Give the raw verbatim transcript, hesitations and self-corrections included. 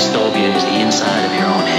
custodian is the inside of your own